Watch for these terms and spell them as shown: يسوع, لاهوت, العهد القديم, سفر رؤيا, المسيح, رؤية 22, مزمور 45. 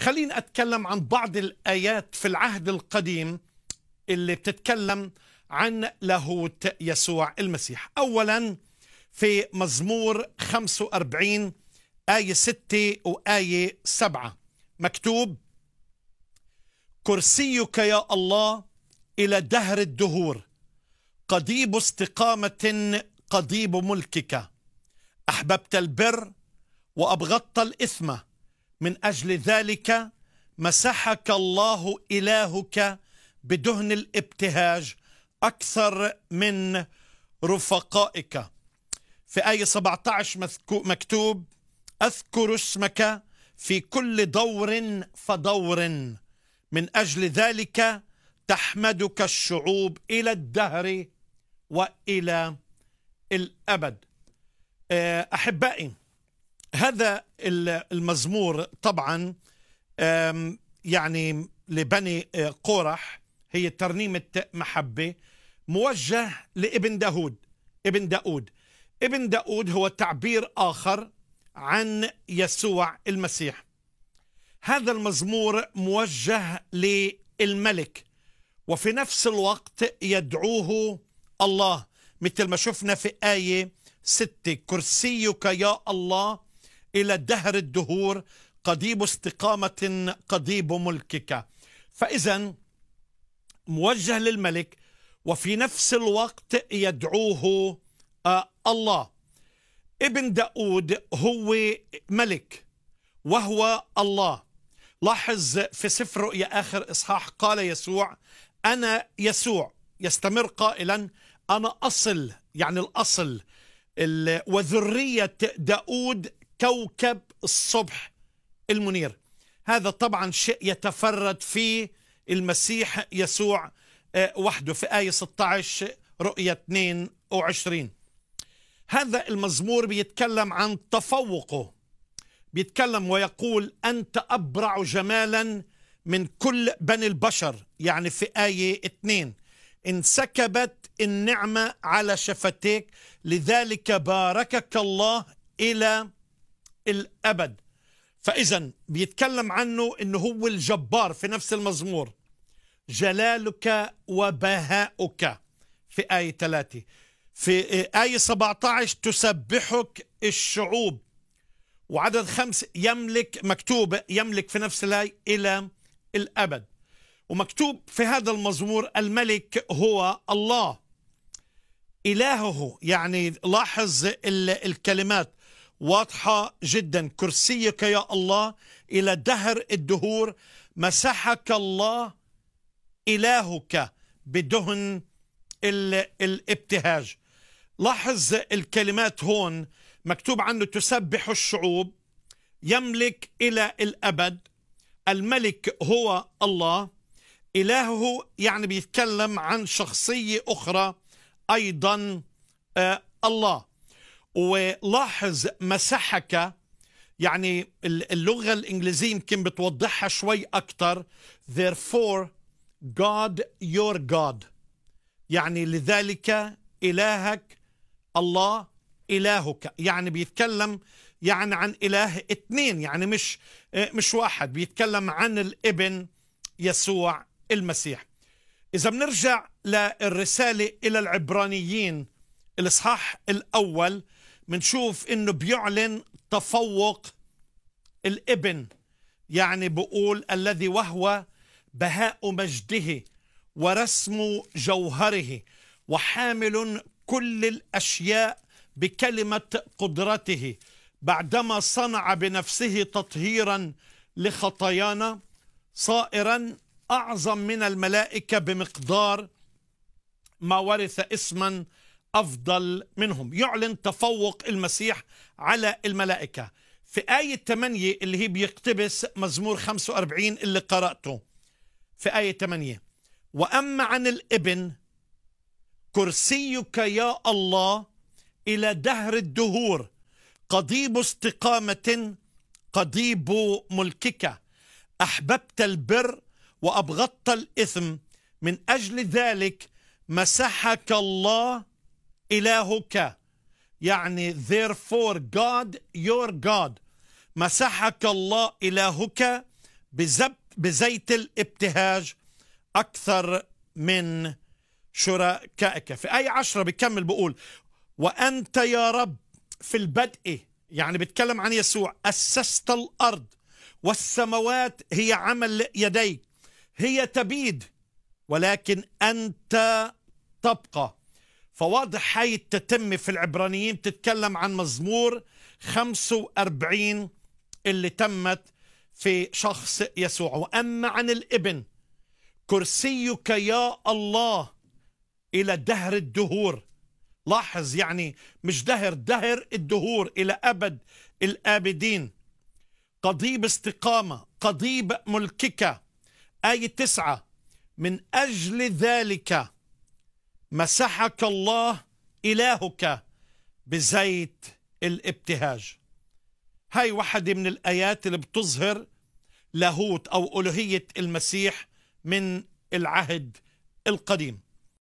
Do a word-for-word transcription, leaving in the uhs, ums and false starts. خليني أتكلم عن بعض الآيات في العهد القديم اللي بتتكلم عن لاهوت يسوع المسيح. أولا في مزمور خمسة وأربعين آية ستة وآية سبعة مكتوب: كرسيك يا الله إلى دهر الدهور، قضيب استقامة قضيب ملكك، أحببت البر وأبغضت الإثم، من أجل ذلك مسحك الله إلهك بدهن الابتهاج أكثر من رفقائك. في آية سبعة عشر مكتوب: أذكر اسمك في كل دور فدور، من أجل ذلك تحمدك الشعوب إلى الدهر وإلى الأبد. أحبائي، هذا المزمور طبعا يعني لبني قورح، هي ترنيمة محبة موجه لابن داود. ابن داود ابن داود هو تعبير آخر عن يسوع المسيح. هذا المزمور موجه للملك، وفي نفس الوقت يدعوه الله، مثل ما شفنا في آية ستة: كرسيك يا الله إلى دهر الدهور، قضيب استقامة قضيب ملكك. فإذا موجه للملك وفي نفس الوقت يدعوه آه الله. ابن داود هو ملك وهو الله. لاحظ في سفر رؤيا آخر إصحاح قال يسوع: أنا يسوع، يستمر قائلا: أنا أصل، يعني الأصل، وذرية داود كوكب الصبح المنير. هذا طبعا شيء يتفرد فيه المسيح يسوع وحده، في آية ستة عشر رؤية اثنين وعشرين. هذا المزمور بيتكلم عن تفوقه، بيتكلم ويقول: أنت أبرع جمالا من كل بني البشر، يعني في آية اثنين: انسكبت النعمة على شفتيك، لذلك باركك الله إلى الأبد. فإذا بيتكلم عنه أنه هو الجبار في نفس المزمور. جلالك وبهاؤك في آية ثلاثة. في آية سبعة عشر تسبحك الشعوب، وعدد خمس يملك، مكتوب يملك في نفس الآية إلى الأبد. ومكتوب في هذا المزمور الملك هو الله إلهه، يعني لاحظ الكلمات واضحة جدا: كرسيك يا الله إلى دهر الدهور، مسحك الله إلهك بدهن الابتهاج. لاحظ الكلمات هون مكتوب عنه: تسبح الشعوب، يملك إلى الأبد، الملك هو الله إلهه، يعني بيتكلم عن شخصية أخرى أيضا آه الله. ولاحظ مسحك، يعني اللغة الإنجليزية يمكن بتوضحها شوي أكتر: therefore God your God، يعني لذلك إلهك الله إلهك، يعني بيتكلم يعني عن إله اثنين، يعني مش مش واحد، بيتكلم عن الابن يسوع المسيح. إذا بنرجع للرسالة إلى العبرانيين الإصحاح الأول بنشوف إنه بيعلن تفوق الابن، يعني بقول: الذي وهو بهاء مجده ورسم جوهره، وحامل كل الأشياء بكلمة قدرته، بعدما صنع بنفسه تطهيرا لخطايانا، صائرا أعظم من الملائكة بمقدار ما ورث اسما أفضل منهم. يعلن تفوق المسيح على الملائكة. في آية ثمانية اللي هي بيقتبس مزمور خمسة وأربعين اللي قرأته، في آية ثمانية: وأما عن الابن كرسيك يا الله إلى دهر الدهور، قضيب استقامة قضيب ملكك، أحببت البر وأبغضت الإثم، من أجل ذلك مسحك الله إلهك، يعني therefore God your God، مسحك الله إلهك بزيت الابتهاج أكثر من شركائك. في آية عشرة بيكمل بقول وأنت يا رب في البدء، يعني بيتكلم عن يسوع، أسست الأرض والسماوات هي عمل يديك، هي تبيد ولكن أنت تبقى. فواضح حي التتمة في العبرانيين بتتكلم عن مزمور خمسة وأربعين اللي تمت في شخص يسوع. وأما عن الابن كرسيك يا الله إلى دهر الدهور. لاحظ يعني مش دهر، دهر الدهور، إلى أبد الآبدين. قضيب استقامة، قضيب ملكك. آية تسعة من أجل ذلك مسحك الله إلهك بزيت الابتهاج. هاي واحدة من الآيات اللي بتظهر لاهوت أو ألوهية المسيح من العهد القديم.